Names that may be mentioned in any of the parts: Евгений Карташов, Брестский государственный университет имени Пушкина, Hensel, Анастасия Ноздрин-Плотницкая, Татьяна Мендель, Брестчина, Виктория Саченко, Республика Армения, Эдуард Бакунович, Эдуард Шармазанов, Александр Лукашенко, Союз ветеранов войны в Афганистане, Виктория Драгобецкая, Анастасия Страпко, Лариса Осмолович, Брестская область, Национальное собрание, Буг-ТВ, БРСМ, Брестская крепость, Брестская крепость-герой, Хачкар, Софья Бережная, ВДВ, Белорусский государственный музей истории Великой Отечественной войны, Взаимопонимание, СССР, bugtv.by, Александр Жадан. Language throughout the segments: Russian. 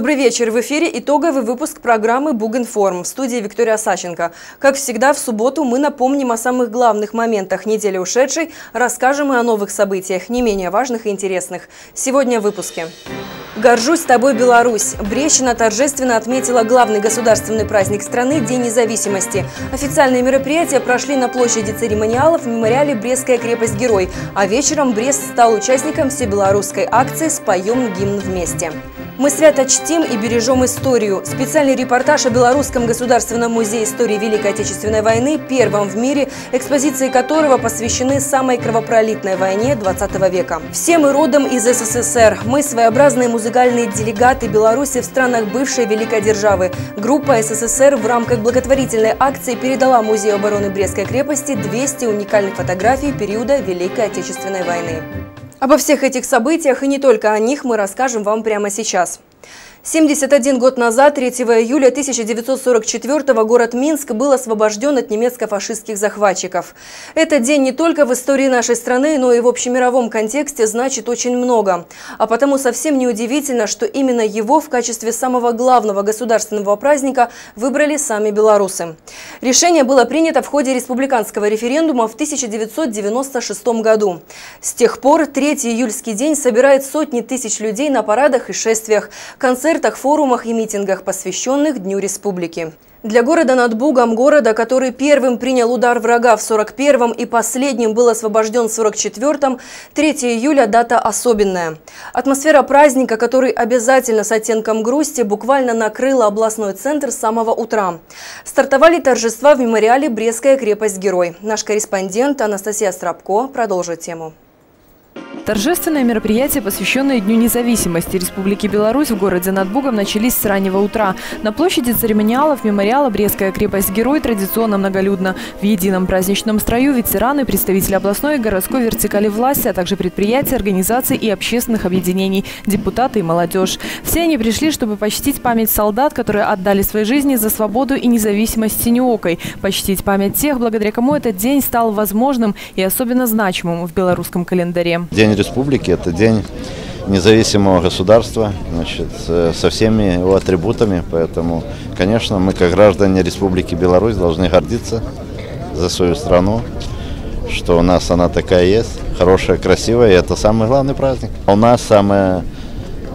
Добрый вечер. В эфире итоговый выпуск программы «Бугинформ». В студии Виктория Саченко. Как всегда, в субботу мы напомним о самых главных моментах недели ушедшей, расскажем и о новых событиях, не менее важных и интересных. Сегодня в выпуске. «Горжусь тобой, Беларусь». Брестчина торжественно отметила главный государственный праздник страны – День независимости. Официальные мероприятия прошли на площади церемониалов в мемориале «Брестская крепость-герой». А вечером Брест стал участником всебелорусской акции «Споем гимн вместе». Мы свято чтим и бережем историю. Специальный репортаж о Белорусском государственном музее истории Великой Отечественной войны, первом в мире, экспозиции которого посвящены самой кровопролитной войне 20 века. Все мы родом из СССР. Мы своеобразные музыкальные делегаты Беларуси в странах бывшей великой державы. Группа СССР в рамках благотворительной акции передала Музею обороны Брестской крепости 200 уникальных фотографий периода Великой Отечественной войны. Обо всех этих событиях и не только о них мы расскажем вам прямо сейчас. 71 год назад, 3 июля 1944-го, город Минск был освобожден от немецко-фашистских захватчиков. Этот день не только в истории нашей страны, но и в общемировом контексте значит очень много. А потому совсем неудивительно, что именно его в качестве самого главного государственного праздника выбрали сами белорусы. Решение было принято в ходе республиканского референдума в 1996 году. С тех пор 3 июльский день собирает сотни тысяч людей на парадах и шествиях, концертах, форумах и митингах, посвященных Дню Республики. Для города над Бугом, города, который первым принял удар врага в 41-м и последним был освобожден в 44-м, 3 июля – дата особенная. Атмосфера праздника, который обязательно с оттенком грусти, буквально накрыла областной центр с самого утра. Стартовали торжества в мемориале «Брестская крепость-герой». Наш корреспондент Анастасия Страпко продолжит тему. Торжественное мероприятие, посвященное Дню независимости Республики Беларусь в городе над Бугом, начались с раннего утра. На площади церемониалов мемориала «Брестская крепость-герой» традиционно многолюдно. В едином праздничном строю ветераны, представители областной и городской вертикали власти, а также предприятий, организаций и общественных объединений, депутаты и молодежь. Все они пришли, чтобы почтить память солдат, которые отдали свои жизни за свободу и независимость синеокой, почтить память тех, благодаря кому этот день стал возможным и особенно значимым в белорусском календаре. День Республики – это день независимого государства, значит, со всеми его атрибутами, поэтому, конечно, мы, как граждане Республики Беларусь, должны гордиться за свою страну, что у нас она такая есть, хорошая, красивая, и это самый главный праздник. У нас самое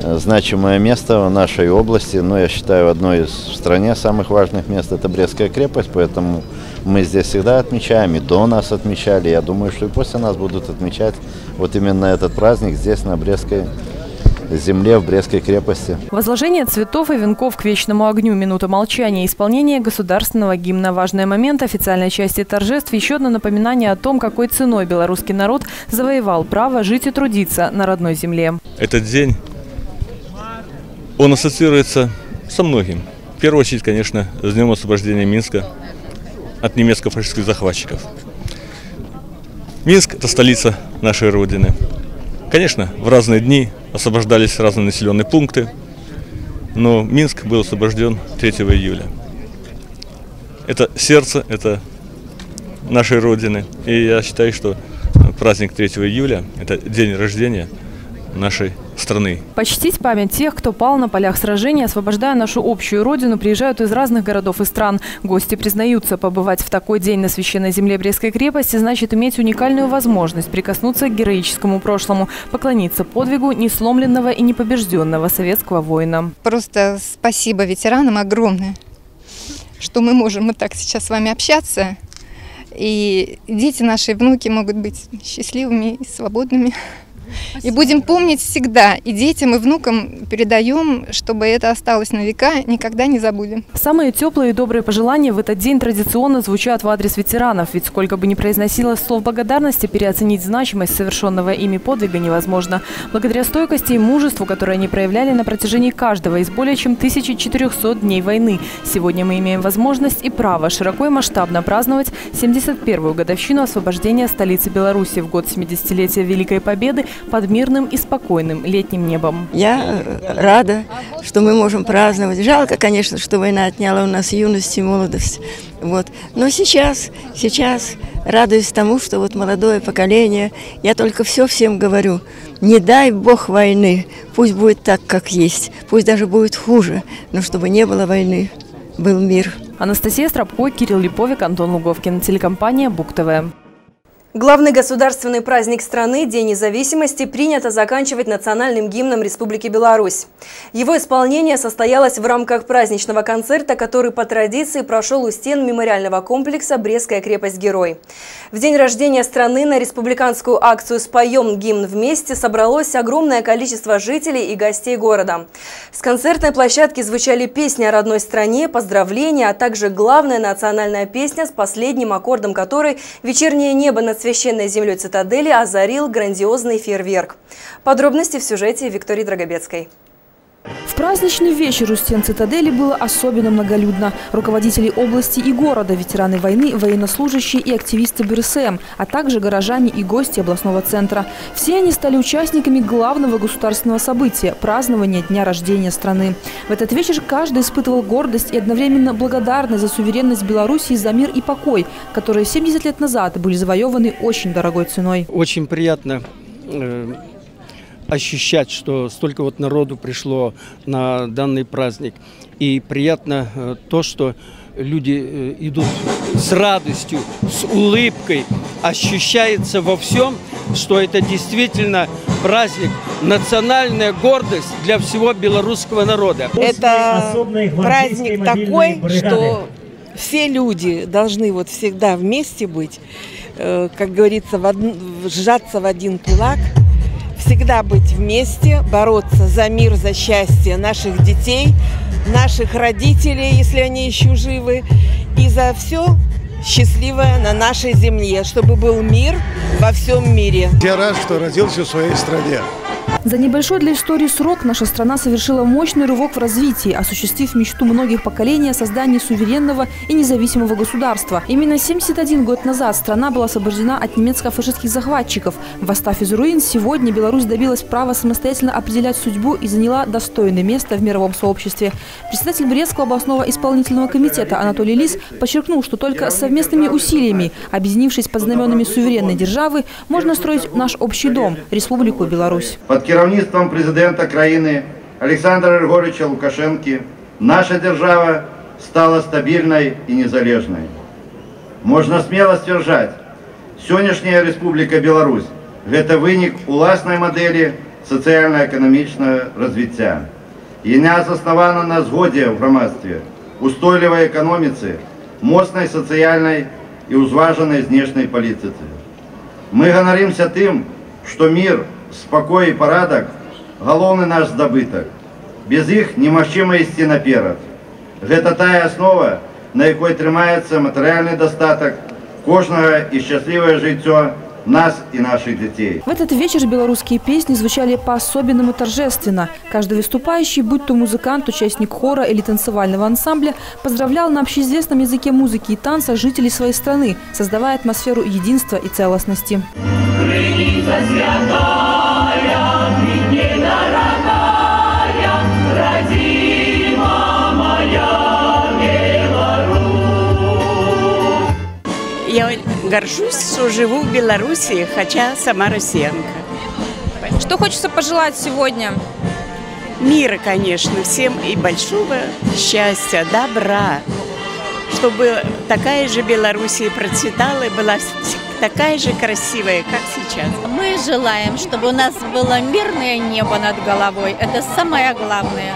значимое место в нашей области, но я считаю, одно из в стране самых важных мест – это Брестская крепость, поэтому мы здесь всегда отмечаем, и до нас отмечали. Я думаю, что и после нас будут отмечать вот именно этот праздник здесь, на Брестской земле, в Брестской крепости. Возложение цветов и венков к вечному огню, минута молчания, исполнение государственного гимна. Важный момент официальной части торжеств – еще одно напоминание о том, какой ценой белорусский народ завоевал право жить и трудиться на родной земле. Этот день, он ассоциируется со многим. В первую очередь, конечно, с днем освобождения Минска от немецко-фашистских захватчиков. Минск – это столица нашей Родины. Конечно, в разные дни освобождались разные населенные пункты, но Минск был освобожден 3 июля. Это сердце, это нашей Родины. И я считаю, что праздник 3 июля – это день рождения нашей страны. Почтить память тех, кто пал на полях сражений, освобождая нашу общую родину, приезжают из разных городов и стран. Гости признаются, побывать в такой день на священной земле Брестской крепости значит иметь уникальную возможность прикоснуться к героическому прошлому, поклониться подвигу несломленного и непобежденного советского воина. Просто спасибо ветеранам огромное, что мы можем вот так сейчас с вами общаться. И дети наши, внуки могут быть счастливыми и свободными. Спасибо. И будем помнить всегда, и детям, и внукам передаем, чтобы это осталось на века, никогда не забудем. Самые теплые и добрые пожелания в этот день традиционно звучат в адрес ветеранов, ведь сколько бы ни произносилось слов благодарности, переоценить значимость совершенного ими подвига невозможно. Благодаря стойкости и мужеству, которые они проявляли на протяжении каждого из более чем 1400 дней войны, сегодня мы имеем возможность и право широко и масштабно праздновать 71-ю годовщину освобождения столицы Беларуси в год 70-летия Великой Победы под мирным и спокойным летним небом. Я рада, что мы можем праздновать. Жалко, конечно, что война отняла у нас юность и молодость. Вот. Но сейчас радуюсь тому, что вот молодое поколение, я только все всем говорю, не дай Бог войны, пусть будет так, как есть, пусть даже будет хуже, но чтобы не было войны, был мир. Анастасия Страпко, Кирилл Липовик, Антон Луговкин, телекомпания Буг-ТВ. Главный государственный праздник страны – День независимости – принято заканчивать национальным гимном Республики Беларусь. Его исполнение состоялось в рамках праздничного концерта, который по традиции прошел у стен мемориального комплекса «Брестская крепость-герой». В день рождения страны на республиканскую акцию «Споем гимн вместе» собралось огромное количество жителей и гостей города. С концертной площадки звучали песни о родной стране, поздравления, а также главная национальная песня, с последним аккордом которой вечернее небо над священной землей цитадели озарил грандиозный фейерверк. Подробности в сюжете Виктории Драгобецкой. В праздничный вечер у стен цитадели было особенно многолюдно. Руководители области и города, ветераны войны, военнослужащие и активисты БРСМ, а также горожане и гости областного центра. Все они стали участниками главного государственного события – празднования дня рождения страны. В этот вечер каждый испытывал гордость и одновременно благодарность за суверенность Беларуси, за мир и покой, которые 70 лет назад были завоеваны очень дорогой ценой. Очень приятно ощущать, что столько вот народу пришло на данный праздник. И приятно то, что люди идут с радостью, с улыбкой. Ощущается во всем, что это действительно праздник, национальная гордость для всего белорусского народа. Это праздник такой, что все люди должны вот всегда вместе быть, как говорится, сжаться в один кулак. Всегда быть вместе, бороться за мир, за счастье наших детей, наших родителей, если они еще живы, и за все счастливое на нашей земле, чтобы был мир во всем мире. Я рад, что родился в своей стране. За небольшой для истории срок наша страна совершила мощный рывок в развитии, осуществив мечту многих поколений о создании суверенного и независимого государства. Именно 71 год назад страна была освобождена от немецко-фашистских захватчиков. Восстав из руин, сегодня Беларусь добилась права самостоятельно определять судьбу и заняла достойное место в мировом сообществе. Председатель Брестского областного исполнительного комитета Анатолий Лис подчеркнул, что только совместными усилиями, объединившись под знаменами суверенной державы, можно строить наш общий дом – Республику Беларусь. Керівництвом президента країни Олександра Григоровича Лукашенки наша держава стала стабильной и незалежной. Можно смело стверджать, сегодняшняя Республика Беларусь – это выник уласной модели социально-экономичного развития. Она основана на згоді в громадстве, устойливой экономике, мощной социальной и узваженной внешней политике. Мы гоноримся тем, что мир – спокой и порядок – главный наш здобыток. Без их немогчимо идти наперед. Это та основа, на якой тримается материальный достаток каждого и счастливое житие нас и наших детей. В этот вечер белорусские песни звучали по-особенному торжественно. Каждый выступающий, будь то музыкант, участник хора или танцевального ансамбля, поздравлял на общеизвестном языке музыки и танца жителей своей страны, создавая атмосферу единства и целостности. Я горжусь, что живу в Беларуси, хотя сама россиянка. Что хочется пожелать сегодня? Мира, конечно, всем и большого счастья, добра. Чтобы такая же Беларусь процветала и была такая же красивая, как сейчас. Мы желаем, чтобы у нас было мирное небо над головой. Это самое главное.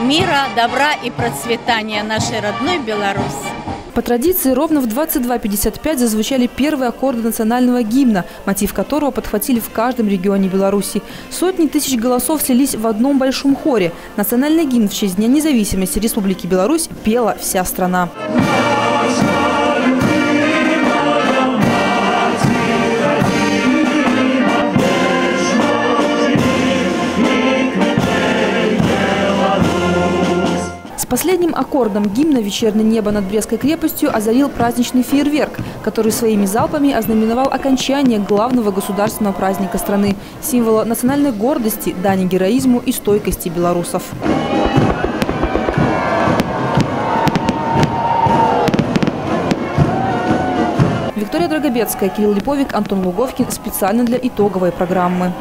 Мира, добра и процветания нашей родной Беларуси. По традиции, ровно в 22:55 зазвучали первые аккорды национального гимна, мотив которого подхватили в каждом регионе Беларуси. Сотни тысяч голосов слились в одном большом хоре. Национальный гимн в честь Дня независимости Республики Беларусь пела вся страна. Последним аккордом гимна «Вечернее небо над Брестской крепостью» озарил праздничный фейерверк, который своими залпами ознаменовал окончание главного государственного праздника страны, символа национальной гордости, дани героизму и стойкости белорусов. Виктория Драгобецкая, Кирилл Липовик, Антон Луговкин. Специально для итоговой программы.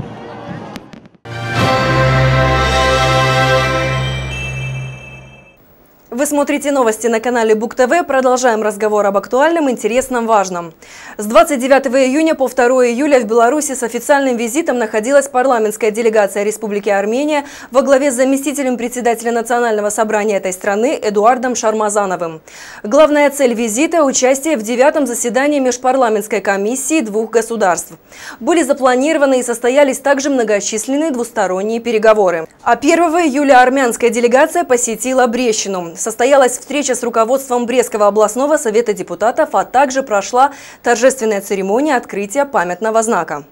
Вы смотрите новости на канале Буг-ТВ. Продолжаем разговор об актуальном, интересном, важном. С 29 июня по 2 июля в Беларуси с официальным визитом находилась парламентская делегация Республики Армения во главе с заместителем председателя Национального собрания этой страны Эдуардом Шармазановым. Главная цель визита – участие в 9-м заседании межпарламентской комиссии двух государств. Были запланированы и состоялись также многочисленные двусторонние переговоры. А 1 июля армянская делегация посетила Брещину. Состоялась встреча с руководством Брестского областного совета депутатов, а также прошла торжественная церемония открытия памятного знака.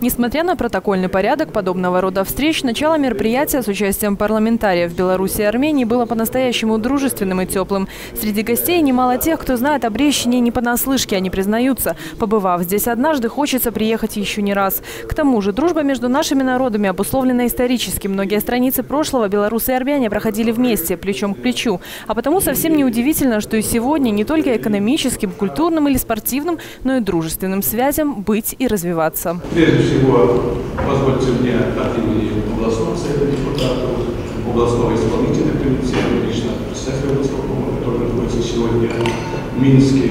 Несмотря на протокольный порядок подобного рода встреч, начало мероприятия с участием парламентариев в Беларуси и Армении было по-настоящему дружественным и теплым. Среди гостей немало тех, кто знает о Брещине не понаслышке, они признаются. Побывав здесь однажды, хочется приехать еще не раз. К тому же, дружба между нашими народами обусловлена исторически. Многие страницы прошлого белорусы и армяне проходили вместе, плечом к плечу. А потому совсем неудивительно, что и сегодня не только экономическим, культурным или спортивным, но и дружественным связям быть и развиваться. Прежде всего, позвольте мне от имени областного совета депутатов, областного исполнительного комитета, лично представителя областного, который находится сегодня в Минске,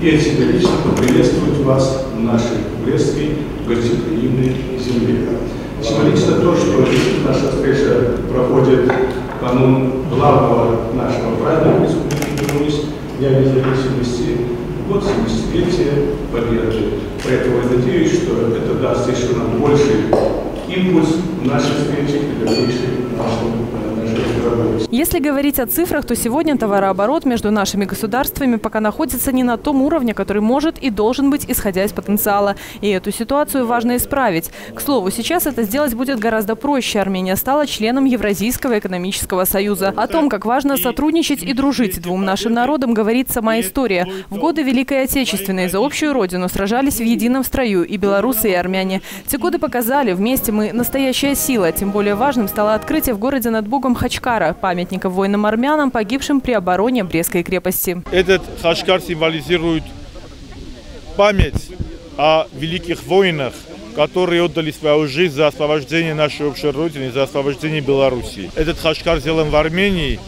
и от себя лично поприветствовать вас в нашей брестской гостеприимной земле. Символично то, что наша встреча проходит в канун главного нашего праздника Республики Дня независимости, год 70-летия победы. Поэтому я надеюсь, что это даст еще нам больший импульс в нашей встрече и дальнейшей нашей работе. Если говорить о цифрах, то сегодня товарооборот между нашими государствами пока находится не на том уровне, который может и должен быть, исходя из потенциала. И эту ситуацию важно исправить. К слову, сейчас это сделать будет гораздо проще. Армения стала членом Евразийского экономического союза. О том, как важно сотрудничать и дружить двум нашим народам, говорит сама история. В годы Великой Отечественной за общую родину сражались в едином строю и белорусы, и армяне. Те годы показали, вместе мы настоящая сила. Тем более важным стало открытие в городе над Бугом Хачкара, памятника воинам-армянам, погибшим при обороне Брестской крепости. Этот Хачкар символизирует память о великих воинах, которые отдали свою жизнь за освобождение нашей общей родины, за освобождение Беларуси. Этот Хачкар сделан в Армении,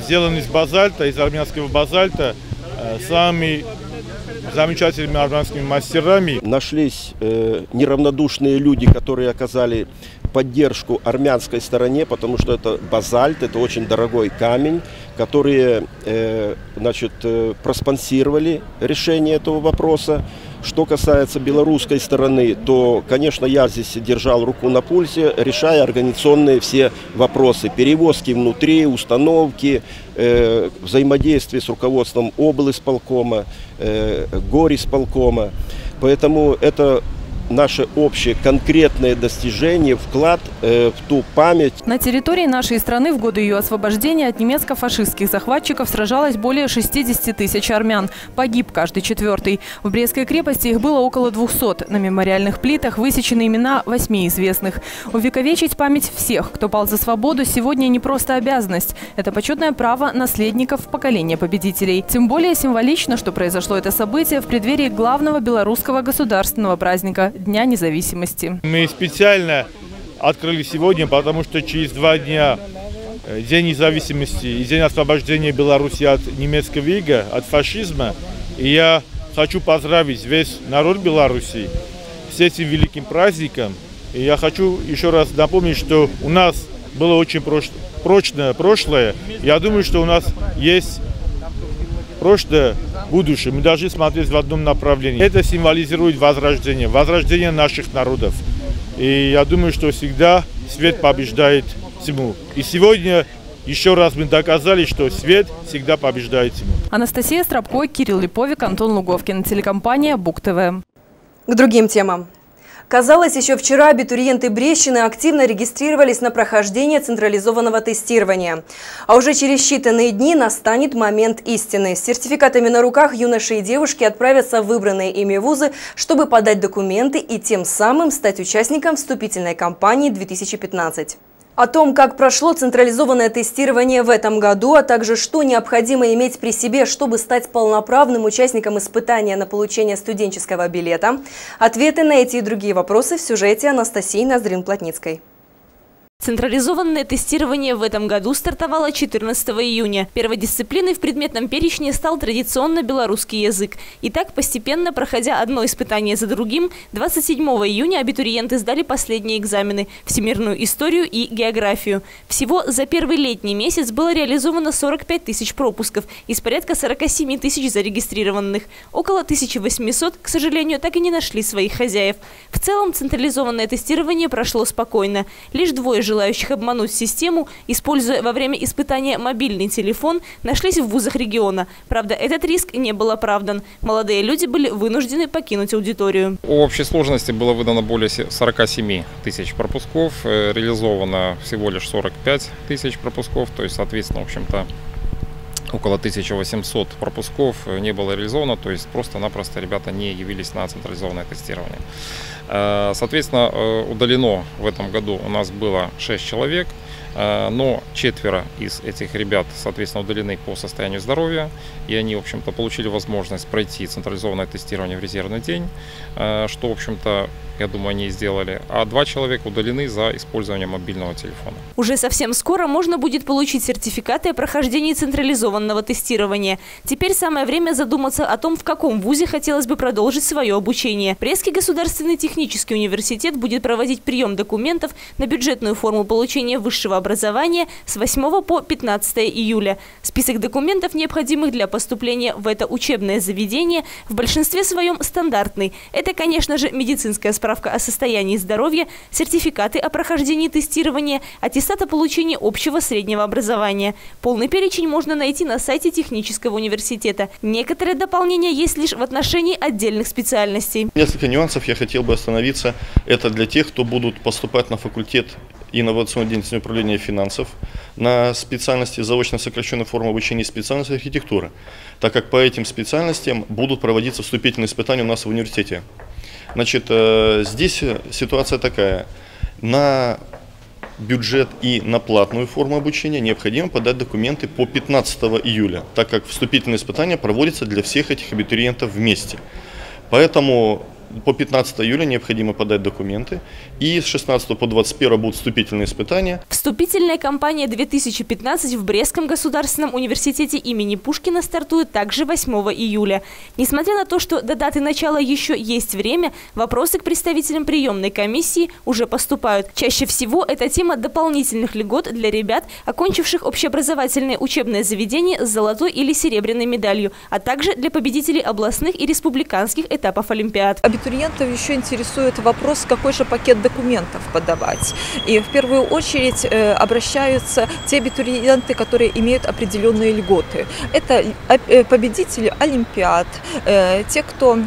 сделан из базальта, из армянского базальта, самыми замечательными армянскими мастерами. Нашлись неравнодушные люди, которые оказали поддержку армянской стороне, потому что это базальт, это очень дорогой камень, которые проспонсировали решение этого вопроса. Что касается белорусской стороны, то, конечно, я здесь держал руку на пульсе, решая организационные все вопросы. Перевозки внутри, установки, взаимодействие с руководством облисполкома, горисполкома. Поэтому это наше общее конкретное достижение, вклад в ту память. На территории нашей страны в годы ее освобождения от немецко-фашистских захватчиков сражалось более 60 тысяч армян. Погиб каждый четвертый. В Брестской крепости их было около 200. На мемориальных плитах высечены имена 8 известных. Увековечить память всех, кто пал за свободу, сегодня не просто обязанность. Это почетное право наследников поколения победителей. Тем более символично, что произошло это событие в преддверии главного белорусского государственного праздника – Дня независимости. Мы специально открыли сегодня, потому что через 2 дня День независимости и День освобождения Беларуси от немецкого ига, от фашизма. И я хочу поздравить весь народ Беларуси с этим великим праздником. И я хочу еще раз напомнить, что у нас было очень прочное прошлое. Я думаю, что у нас есть прошлое, будущее. Мы должны смотреть в одном направлении. Это символизирует возрождение, возрождение наших народов. И я думаю, что всегда свет побеждает тьму. И сегодня еще раз мы доказали, что свет всегда побеждает тьму. Анастасия Страпко, Кирилл Липовик, Антон Луговкин, телекомпания Буг-ТВ. К другим темам. Казалось, еще вчера абитуриенты Брещины активно регистрировались на прохождение централизованного тестирования. А уже через считанные дни настанет момент истины. С сертификатами на руках юноши и девушки отправятся в выбранные ими вузы, чтобы подать документы и тем самым стать участником вступительной кампании 2015. О том, как прошло централизованное тестирование в этом году, а также что необходимо иметь при себе, чтобы стать полноправным участником испытания на получение студенческого билета, ответы на эти и другие вопросы в сюжете Анастасии Ноздрин-Плотницкой. Централизованное тестирование в этом году стартовало 14 июня. Первой дисциплиной в предметном перечне стал традиционно белорусский язык. И так, постепенно, проходя одно испытание за другим, 27 июня абитуриенты сдали последние экзамены – всемирную историю и географию. Всего за первый летний месяц было реализовано 45 тысяч пропусков из порядка 47 тысяч зарегистрированных. Около 1800, к сожалению, так и не нашли своих хозяев. В целом, централизованное тестирование прошло спокойно. Лишь двое желающих обмануть систему, используя во время испытания мобильный телефон, нашлись в вузах региона. Правда, этот риск не был оправдан. Молодые люди были вынуждены покинуть аудиторию. В общей сложности было выдано более 47 тысяч пропусков, реализовано всего лишь 45 тысяч пропусков, то есть, соответственно, в общем-то, около 1800 пропусков не было реализовано, то есть просто-напросто ребята не явились на централизованное тестирование. Соответственно, удалено в этом году у нас было 6 человек, но четверо из этих ребят, соответственно, удалены по состоянию здоровья, и они, в общем-то, получили возможность пройти централизованное тестирование в резервный день, что, в общем-то, я думаю, они и сделали. А 2 человека удалены за использование мобильного телефона. Уже совсем скоро можно будет получить сертификаты о прохождении централизованного тестирования. Теперь самое время задуматься о том, в каком вузе хотелось бы продолжить свое обучение. Брестский государственный технический университет будет проводить прием документов на бюджетную форму получения высшего образования с 8 по 15 июля. Список документов, необходимых для поступления в это учебное заведение, в большинстве своем стандартный. Это, конечно же, медицинская справка о состоянии здоровья, сертификаты о прохождении тестирования, аттестат о получении общего среднего образования. Полный перечень можно найти на сайте технического университета. Некоторые дополнения есть лишь в отношении отдельных специальностей. Несколько нюансов я хотел бы остановиться. Это для тех, кто будут поступать на факультет инновационной деятельности управления финансов на специальности заочно сокращенной формы обучения специальности архитектуры, так как по этим специальностям будут проводиться вступительные испытания у нас в университете. Значит, здесь ситуация такая. На бюджет и на платную форму обучения необходимо подать документы по 15 июля, так как вступительные испытания проводятся для всех этих абитуриентов вместе. Поэтому по 15 июля необходимо подать документы, и с 16 по 21 будут вступительные испытания. Вступительная кампания 2015 в Брестском государственном университете имени Пушкина стартует также 8 июля. Несмотря на то, что до даты начала еще есть время, вопросы к представителям приемной комиссии уже поступают. Чаще всего это тема дополнительных льгот для ребят, окончивших общеобразовательное учебное заведение с золотой или серебряной медалью, а также для победителей областных и республиканских этапов Олимпиад. Абитуриентов еще интересует вопрос, какой же пакет документов подавать. И в первую очередь обращаются те абитуриенты, которые имеют определенные льготы. Это победители Олимпиад, те, кто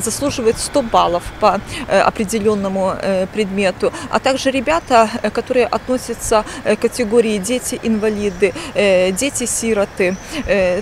заслуживает 100 баллов по определенному предмету, а также ребята, которые относятся к категории дети-инвалиды, дети-сироты.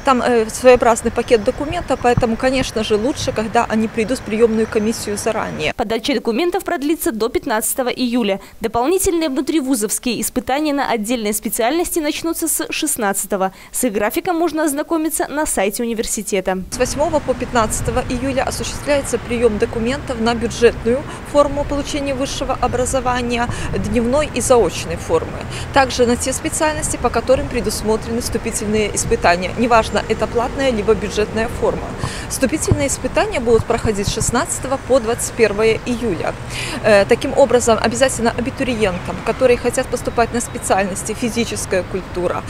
Там своеобразный пакет документов, поэтому, конечно же, лучше, когда они придут в приемную комиссию заранее. Подача документов продлится до 15 июля. Дополнительные внутривузовские испытания на отдельные специальности начнутся с 16-го. С их графиком можно ознакомиться на сайте университета. С 8 по 15 июля осуществляется прием документов на бюджетную форму получения высшего образования, дневной и заочной формы. Также на те специальности, по которым предусмотрены вступительные испытания. Неважно, это платная либо бюджетная форма. Вступительные испытания будут проходить с 16 по 21 июля. Таким образом, обязательно абитуриентам, которые хотят поступать на специальности физическая культура,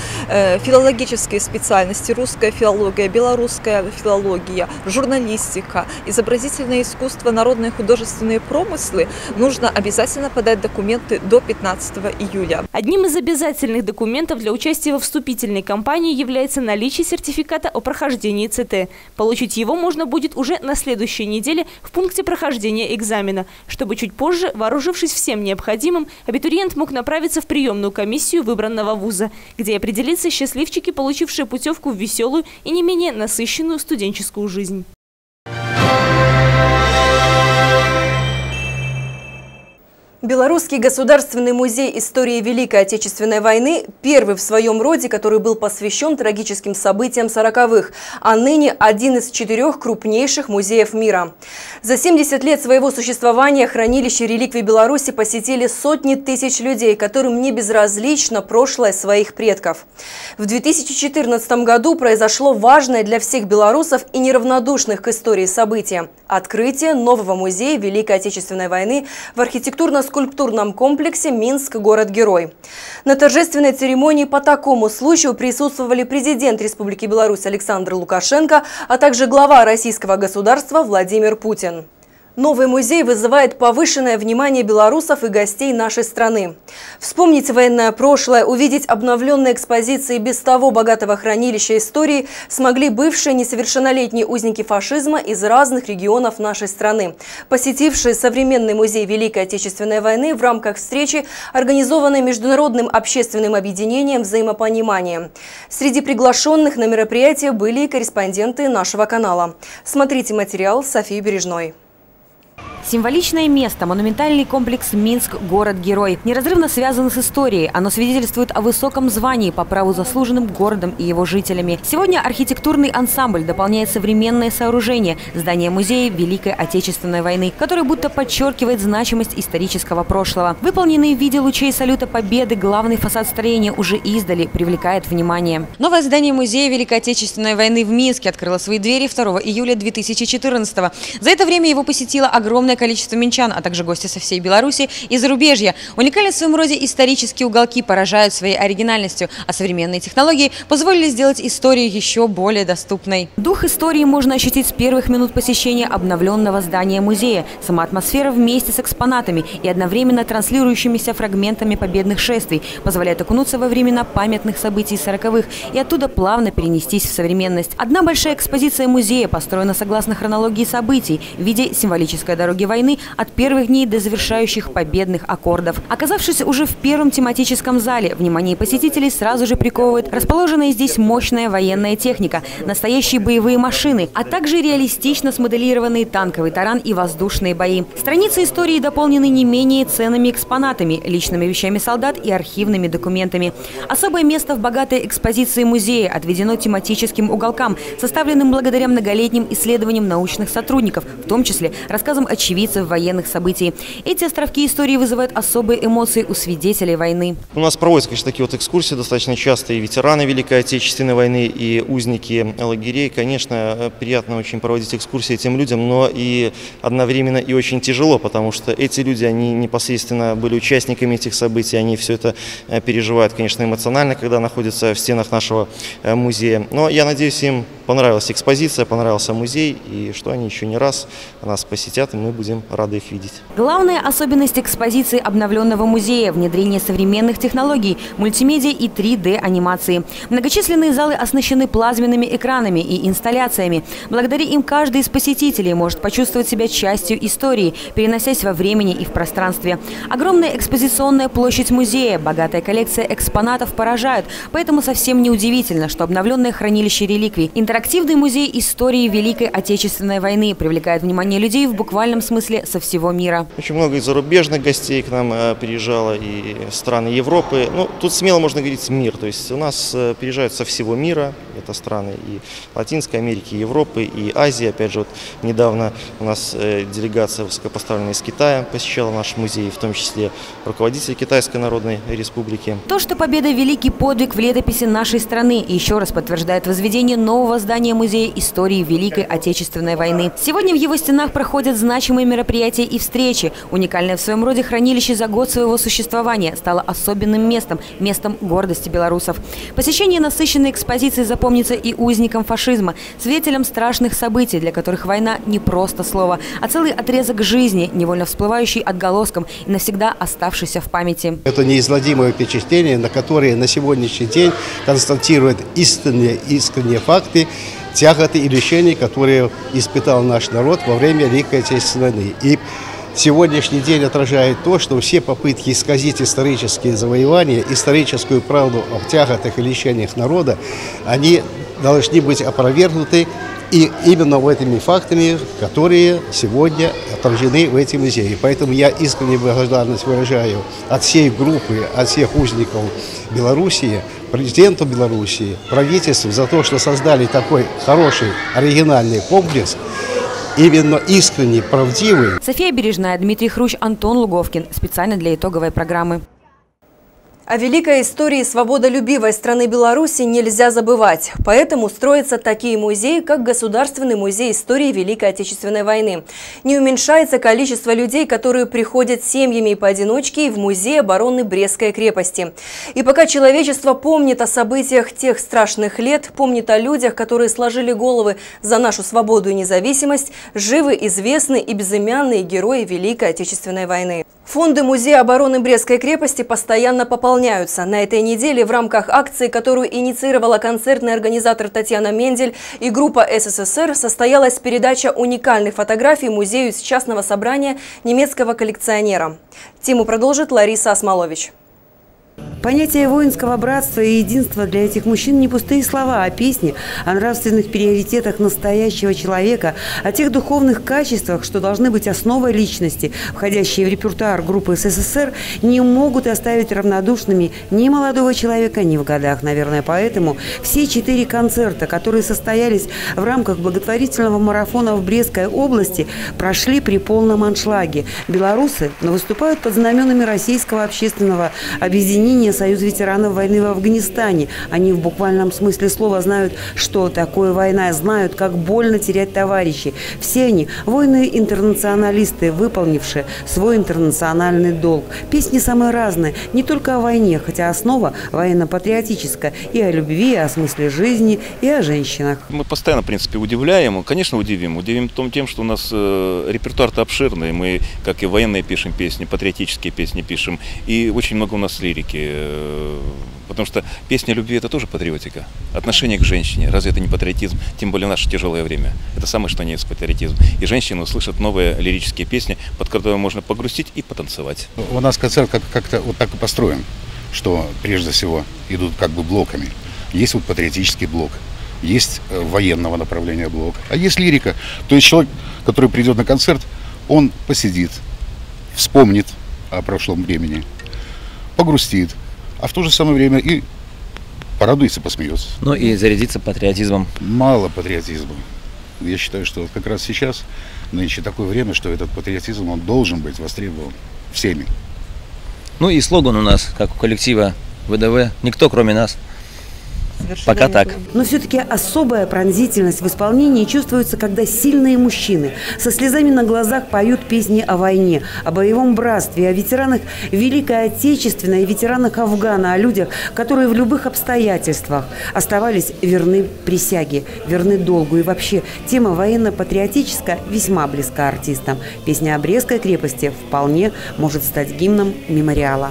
филологические специальности, русская филология, белорусская филология, журналистика, изобразительное искусство, народные художественные промыслы, нужно обязательно подать документы до 15 июля. Одним из обязательных документов для участия во вступительной кампании является наличие сертификата о прохождении ЦТ. Получить его можно будет уже на следующей неделе в пункте прохождения экзамена, чтобы чуть позже, вооружившись всем необходимым, абитуриент мог направиться в приемную комиссию выбранного вуза, где определятся счастливчики, получившие путевку в веселую и не менее насыщенную студенческую жизнь. Белорусский государственный музей истории Великой Отечественной войны – первый в своем роде, который был посвящен трагическим событиям 40-х, а ныне один из 4 крупнейших музеев мира. За 70 лет своего существования хранилище реликвий Беларуси посетили сотни тысяч людей, которым не безразлично прошлое своих предков. В 2014 году произошло важное для всех белорусов и неравнодушных к истории событие – открытие нового музея Великой Отечественной войны в архитектурно-скульптурном комплексе «Минск. Город-герой». На торжественной церемонии по такому случаю присутствовали президент Республики Беларусь Александр Лукашенко, а также глава российского государства Владимир Путин. Новый музей вызывает повышенное внимание белорусов и гостей нашей страны. Вспомнить военное прошлое, увидеть обновленные экспозиции без того богатого хранилища истории смогли бывшие несовершеннолетние узники фашизма из разных регионов нашей страны, посетившие современный музей Великой Отечественной войны в рамках встречи, организованной международным общественным объединением «Взаимопонимание». Среди приглашенных на мероприятие были и корреспонденты нашего канала. Смотрите материал Софьи Бережной. Символичное место – монументальный комплекс «Минск. Город-герой». Неразрывно связан с историей. Оно свидетельствует о высоком звании по праву заслуженным городом и его жителями. Сегодня архитектурный ансамбль дополняет современное сооружение – здание музея Великой Отечественной войны, которое будто подчеркивает значимость исторического прошлого. Выполненный в виде лучей салюта победы главный фасад строения уже издали привлекает внимание. Новое здание музея Великой Отечественной войны в Минске открыло свои двери 2 июля 2014-го. За это время его посетило огромное количество минчан, а также гости со всей Беларуси и зарубежья. Уникальны в своем роде исторические уголки поражают своей оригинальностью, а современные технологии позволили сделать историю еще более доступной. Дух истории можно ощутить с первых минут посещения обновленного здания музея. Сама атмосфера вместе с экспонатами и одновременно транслирующимися фрагментами победных шествий позволяет окунуться во времена памятных событий 40-х и оттуда плавно перенестись в современность. Одна большая экспозиция музея построена согласно хронологии событий в виде символической дороги войны от первых дней до завершающих победных аккордов. Оказавшись уже в первом тематическом зале, внимание посетителей сразу же приковывает расположенная здесь мощная военная техника, настоящие боевые машины, а также реалистично смоделированные танковый таран и воздушные бои. Страницы истории дополнены не менее ценными экспонатами, личными вещами солдат и архивными документами. Особое место в богатой экспозиции музея отведено тематическим уголкам, составленным благодаря многолетним исследованиям научных сотрудников, в том числе рассказам очевидцев военных событий. Эти островки истории вызывают особые эмоции у свидетелей войны. У нас проводятся, конечно, такие вот экскурсии достаточно часто. И ветераны Великой Отечественной войны, и узники лагерей. Конечно, приятно очень проводить экскурсии этим людям, но и одновременно и очень тяжело, потому что эти люди, они непосредственно были участниками этих событий, они все это переживают, конечно, эмоционально, когда находятся в стенах нашего музея. Но я надеюсь, им понравилась экспозиция, понравился музей, и что они еще не раз нас посетят, и мы будем рады их видеть. Главная особенность экспозиции обновленного музея – внедрение современных технологий, мультимедиа и 3D-анимации. Многочисленные залы оснащены плазменными экранами и инсталляциями. Благодаря им каждый из посетителей может почувствовать себя частью истории, переносясь во времени и в пространстве. Огромная экспозиционная площадь музея, богатая коллекция экспонатов поражают, поэтому совсем неудивительно, что обновленное хранилище реликвий, интерактивный музей истории Великой Отечественной войны привлекает внимание людей в буквальном смысле со всего мира. Очень много и зарубежных гостей к нам приезжало, и страны Европы. Ну, тут смело можно говорить мир. То есть у нас приезжают со всего мира. Это страны и Латинской Америки, и Европы, и Азии. Опять же, вот недавно у нас делегация высокопоставленная из Китая посещала наш музей, в том числе руководитель Китайской Народной Республики. То, что победа – великий подвиг в летописи нашей страны, еще раз подтверждает возведение нового здания музея истории Великой Отечественной войны. Сегодня в его стенах проходят значимые мероприятия и встречи. Уникальное в своем роде хранилище за год своего существования стало особенным местом, местом гордости белорусов. Посещение насыщенной экспозиции запомнится и узникам фашизма, свидетелям страшных событий, для которых война не просто слово, а целый отрезок жизни, невольно всплывающий отголоском и навсегда оставшийся в памяти. Это неизгладимое впечатление, на которое на сегодняшний день констатируют искренние факты, тяготы и лишения, которые испытал наш народ во время Великой Отечественной войны. И сегодняшний день отражает то, что все попытки исказить исторические завоевания, историческую правду о тяготах и лишениях народа, они должны быть опровергнуты И именно этими фактами, которые сегодня отражены в эти музеи. Поэтому я искренне благодарность выражаю от всей группы, от всех узников Белоруссии, президенту Белоруссии, правительству за то, что создали такой хороший, оригинальный комплекс, именно искренний, правдивый. Софья Бережная, Дмитрий Хрущ, Антон Луговкин. Специально для итоговой программы. О великой истории свободолюбивой страны Беларуси нельзя забывать. Поэтому строятся такие музеи, как Государственный музей истории Великой Отечественной войны. Не уменьшается количество людей, которые приходят семьями и поодиночке в музей обороны Брестской крепости. И пока человечество помнит о событиях тех страшных лет, помнит о людях, которые сложили головы за нашу свободу и независимость, живы, известны и безымянные герои Великой Отечественной войны. Фонды Музея обороны Брестской крепости постоянно пополняются. На этой неделе в рамках акции, которую инициировала концертный организатор Татьяна Мендель и группа СССР, состоялась передача уникальных фотографий музею из частного собрания немецкого коллекционера. Тему продолжит Лариса Осмолович. Понятие воинского братства и единства для этих мужчин не пустые слова, а песни о нравственных приоритетах настоящего человека, о тех духовных качествах, что должны быть основой личности, входящие в репертуар группы СССР, не могут оставить равнодушными ни молодого человека, ни в годах. Наверное, поэтому все 4 концерта, которые состоялись в рамках благотворительного марафона в Брестской области, прошли при полном аншлаге. Белорусы выступают под знаменами Российского общественного объединения «Союз ветеранов войны в Афганистане». Они в буквальном смысле слова знают, что такое война, знают, как больно терять товарищей. Все они – воины-интернационалисты, выполнившие свой интернациональный долг. Песни самые разные, не только о войне, хотя основа военно-патриотическая, и о любви, и о смысле жизни, и о женщинах. Мы постоянно, в принципе, удивляем, конечно, удивим тем, что у нас репертуар-то обширный. Мы, как и военные, пишем песни, патриотические песни пишем, и очень много у нас лирики. Потому что песня любви – это тоже патриотика. Отношение к женщине. Разве это не патриотизм? Тем более в наше тяжелое время. Это самое, что не есть патриотизм. И женщины услышат новые лирические песни, под которые можно погрустить и потанцевать. У нас концерт как-то вот так и построен, что прежде всего идут как бы блоками. Есть вот патриотический блок, есть военного направления блок, а есть лирика. То есть человек, который придет на концерт, он посидит, вспомнит о прошлом времени, погрустит, а в то же самое время и порадуется, посмеется. Ну и зарядится патриотизмом. Мало патриотизма. Я считаю, что вот как раз сейчас, нынче такое время, что этот патриотизм, он должен быть востребован всеми. Ну и слоган у нас, как у коллектива ВДВ, «Никто, кроме нас». Пока так. Но все-таки особая пронзительность в исполнении чувствуется, когда сильные мужчины со слезами на глазах поют песни о войне, о боевом братстве, о ветеранах Великой Отечественной и ветеранах Афгана, о людях, которые в любых обстоятельствах оставались верны присяге, верны долгу. И вообще тема военно-патриотическая весьма близка артистам. Песня о Брестской крепости вполне может стать гимном мемориала.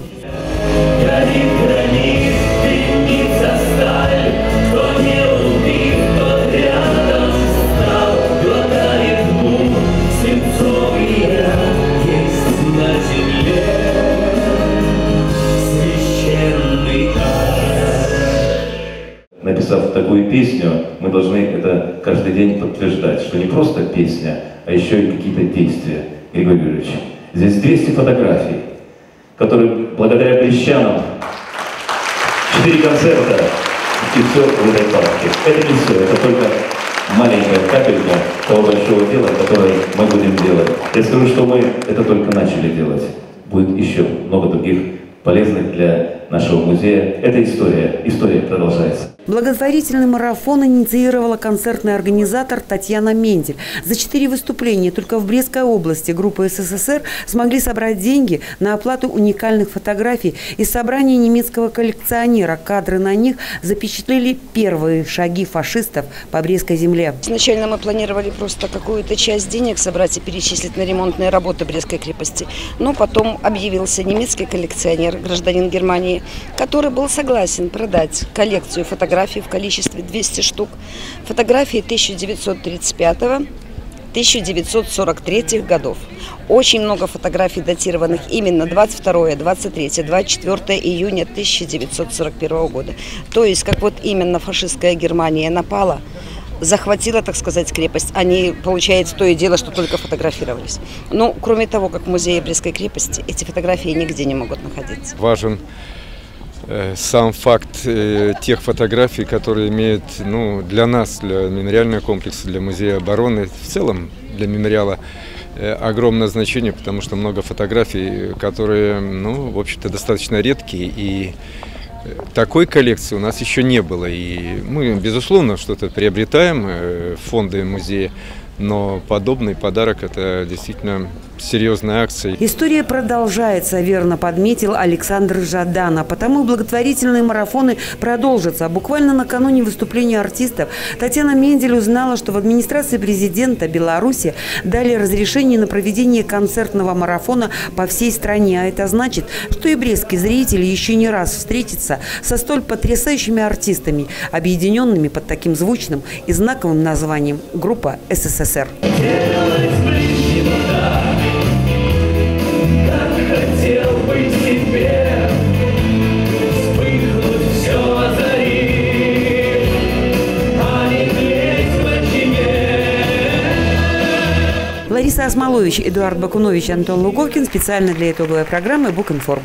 Написав такую песню, мы должны это каждый день подтверждать, что не просто песня, а еще и какие-то действия. Григорий Юрьевич, здесь 200 фотографий, которые благодаря брестчанам, 4 концерта и все в этой парке. Это не все, это только маленькая капелька того большого дела, которое мы будем делать. Я скажу, что мы это только начали делать. Будет еще много других полезных для нашего музея. Это история. История продолжается. Благотворительный марафон инициировала концертный организатор Татьяна Мендель. За 4 выступления только в Брестской области группы СССР смогли собрать деньги на оплату уникальных фотографий из собрания немецкого коллекционера. Кадры на них запечатлели первые шаги фашистов по Брестской земле. Изначально мы планировали просто какую-то часть денег собрать и перечислить на ремонтные работы Брестской крепости. Но потом объявился немецкий коллекционер, гражданин Германии, который был согласен продать коллекцию фотографий в количестве 200 штук. Фотографии 1935–1943 годов. Очень много фотографий, датированных именно 22, 23, 24 июня 1941 года. То есть, как вот именно фашистская Германия напала захватила, так сказать, крепость. Они, получается, то и дело, что только фотографировались. Но, кроме того, как в музее Брестской крепости, эти фотографии нигде не могут находиться. Важен сам факт тех фотографий, которые имеют, ну, для нас, для мемориального комплекса, для музея обороны, в целом для мемориала огромное значение, потому что много фотографий, которые, ну, в общем-то, достаточно редкие, и такой коллекции у нас еще не было. И мы, безусловно, что-то приобретаем, фонды музея, но подобный подарок – это действительно серьезная акция. История продолжается, верно подметил Александр Жадан. А потому благотворительные марафоны продолжатся. Буквально накануне выступления артистов Татьяна Мендель узнала, что в администрации президента Беларуси дали разрешение на проведение концертного марафона по всей стране. А это значит, что и брестский зритель еще не раз встретится со столь потрясающими артистами, объединенными под таким звучным и знаковым названием группа СССР. Лариса Осмолович, Эдуард Бакунович, Антон Луговкин. Специально для итоговой программы «Бугинформ».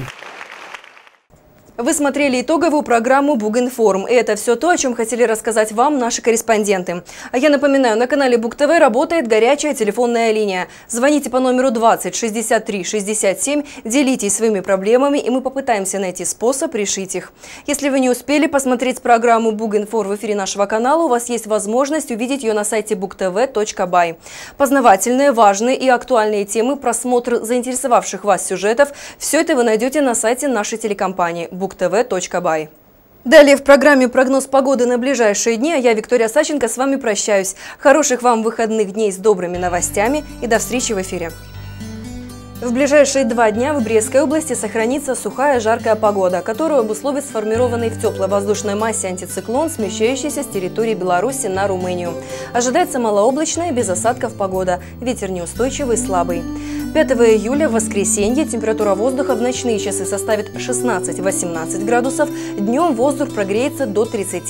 Вы смотрели итоговую программу «Бугинформ». И это все то, о чем хотели рассказать вам наши корреспонденты. А я напоминаю, на канале Буг-ТВ работает горячая телефонная линия. Звоните по номеру 20 63 67, делитесь своими проблемами, и мы попытаемся найти способ решить их. Если вы не успели посмотреть программу «Бугинформ» в эфире нашего канала, у вас есть возможность увидеть ее на сайте bugtv.by. Познавательные, важные и актуальные темы, просмотр заинтересовавших вас сюжетов – все это вы найдете на сайте нашей телекомпании bugtv.by. Далее в программе прогноз погоды на ближайшие дни, а я, Виктория Саченко, с вами прощаюсь. Хороших вам выходных дней с добрыми новостями и до встречи в эфире. В ближайшие 2 дня в Брестской области сохранится сухая жаркая погода, которую обусловит сформированный в теплой воздушной массе антициклон, смещающийся с территории Беларуси на Румынию. Ожидается малооблачная, без осадков погода, ветер неустойчивый, слабый. 5 июля, в воскресенье, температура воздуха в ночные часы составит 16-18 градусов, днем воздух прогреется до 30.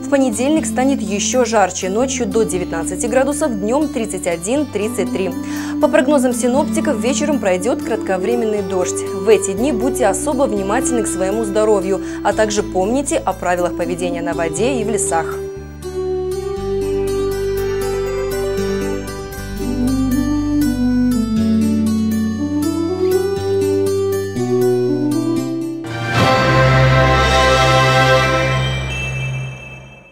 В понедельник станет еще жарче, ночью до 19 градусов, днем 31-33. По прогнозам синоптиков, вечером пройдет кратковременный дождь. В эти дни будьте особо внимательны к своему здоровью, а также помните о правилах поведения на воде и в лесах.